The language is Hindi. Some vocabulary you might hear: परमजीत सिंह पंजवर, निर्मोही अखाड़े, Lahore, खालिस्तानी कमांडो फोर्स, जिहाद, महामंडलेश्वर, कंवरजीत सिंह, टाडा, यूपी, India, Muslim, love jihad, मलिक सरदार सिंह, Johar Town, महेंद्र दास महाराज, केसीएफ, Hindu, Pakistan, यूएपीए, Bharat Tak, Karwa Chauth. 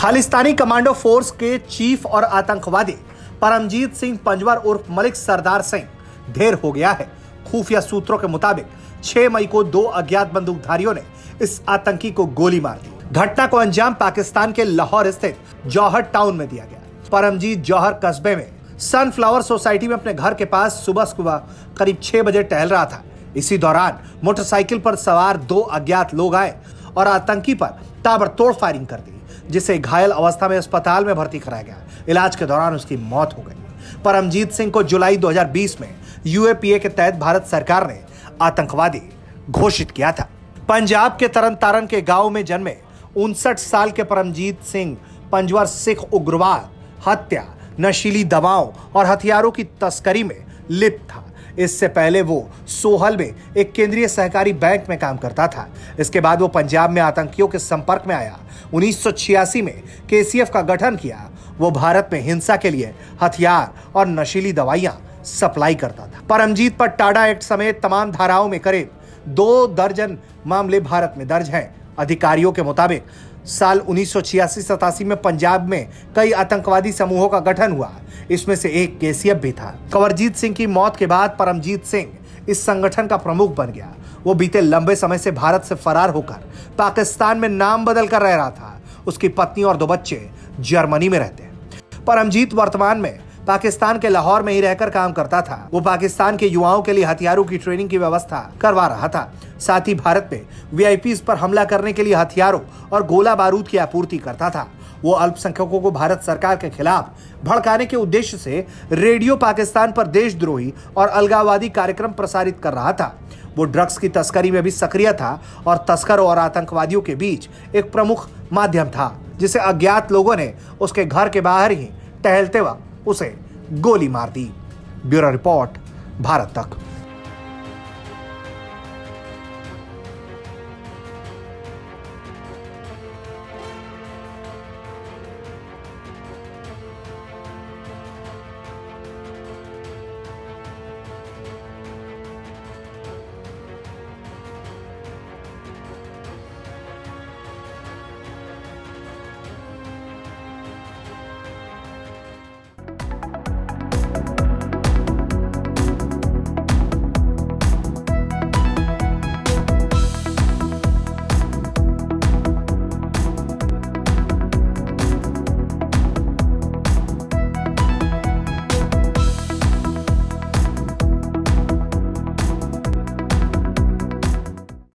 खालिस्तानी कमांडो फोर्स के चीफ और आतंकवादी परमजीत सिंह पंजवर उर्फ मलिक सरदार सिंह ढेर हो गया है। खुफिया सूत्रों के मुताबिक 6 मई को 2 अज्ञात बंदूकधारियों ने इस आतंकी को गोली मार दी। घटना को अंजाम पाकिस्तान के लाहौर स्थित जौहर टाउन में दिया गया। परमजीत जौहर कस्बे में सनफ्लावर सोसाइटी में अपने घर के पास सुबह करीब 6 बजे टहल रहा था। इसी दौरान मोटरसाइकिल पर सवार 2 अज्ञात लोग आए और आतंकी पर ताबड़तोड़ फायरिंग कर दी, जिसे घायल अवस्था में अस्पताल में भर्ती कराया गया। इलाज के दौरान उसकी मौत हो गई। परमजीत सिंह को जुलाई 2020 में यूएपीए के तहत भारत सरकार ने आतंकवादी घोषित किया था। पंजाब के तरन-तारण के गांव में जन्मे 59 साल के परमजीत सिंह पंजवर सिख उग्रवाद, हत्या, नशीली दवाओं और हथियारों की तस्करी में लिप्त था। इससे पहले वो सोहल में एक केंद्रीय सहकारी बैंक में काम करता था। इसके बाद वो पंजाब में आतंकियों के संपर्क में आया। 1986 में केसीएफ का गठन किया। वो भारत में हिंसा के लिए हथियार और नशीली दवाइयां सप्लाई करता था। परमजीत पर टाडा एक्ट समेत तमाम धाराओं में करीब 2 दर्जन मामले भारत में दर्ज हैं। अधिकारियों के मुताबिक साल 1986-87 में पंजाब में कई आतंकवादी समूहों का गठन हुआ। इसमें से एक केसीएफ भी था। कंवरजीत सिंह की मौत के बाद परमजीत सिंह इस संगठन का प्रमुख बन गया। वो बीते लंबे समय से भारत से फरार होकर पाकिस्तान में नाम बदलकर रह रहा था। उसकी पत्नी और 2 बच्चे जर्मनी में रहते हैं। परमजीत वर्तमान में पाकिस्तान के लाहौर में ही रहकर काम करता था। वो पाकिस्तान के युवाओं के लिए हथियारों की ट्रेनिंग की व्यवस्था करवा रहा था। साथ ही भारत में वीआईपीज़ पर हमला करने के लिए हथियारों और गोला बारूद की आपूर्ति करता था। वो अल्पसंख्यकों को भारत सरकार के खिलाफ भड़काने के उद्देश्य से रेडियो पाकिस्तान पर देशद्रोही और अलगाववादी कार्यक्रम प्रसारित कर रहा था। वो ड्रग्स की तस्करी में भी सक्रिय था और तस्करों और आतंकवादियों के बीच एक प्रमुख माध्यम था, जिसे अज्ञात लोगों ने उसके घर के बाहर ही टहलते वक्त उसे गोली मार दी। ब्यूरो रिपोर्ट, भारत तक।